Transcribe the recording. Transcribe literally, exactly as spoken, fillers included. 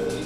So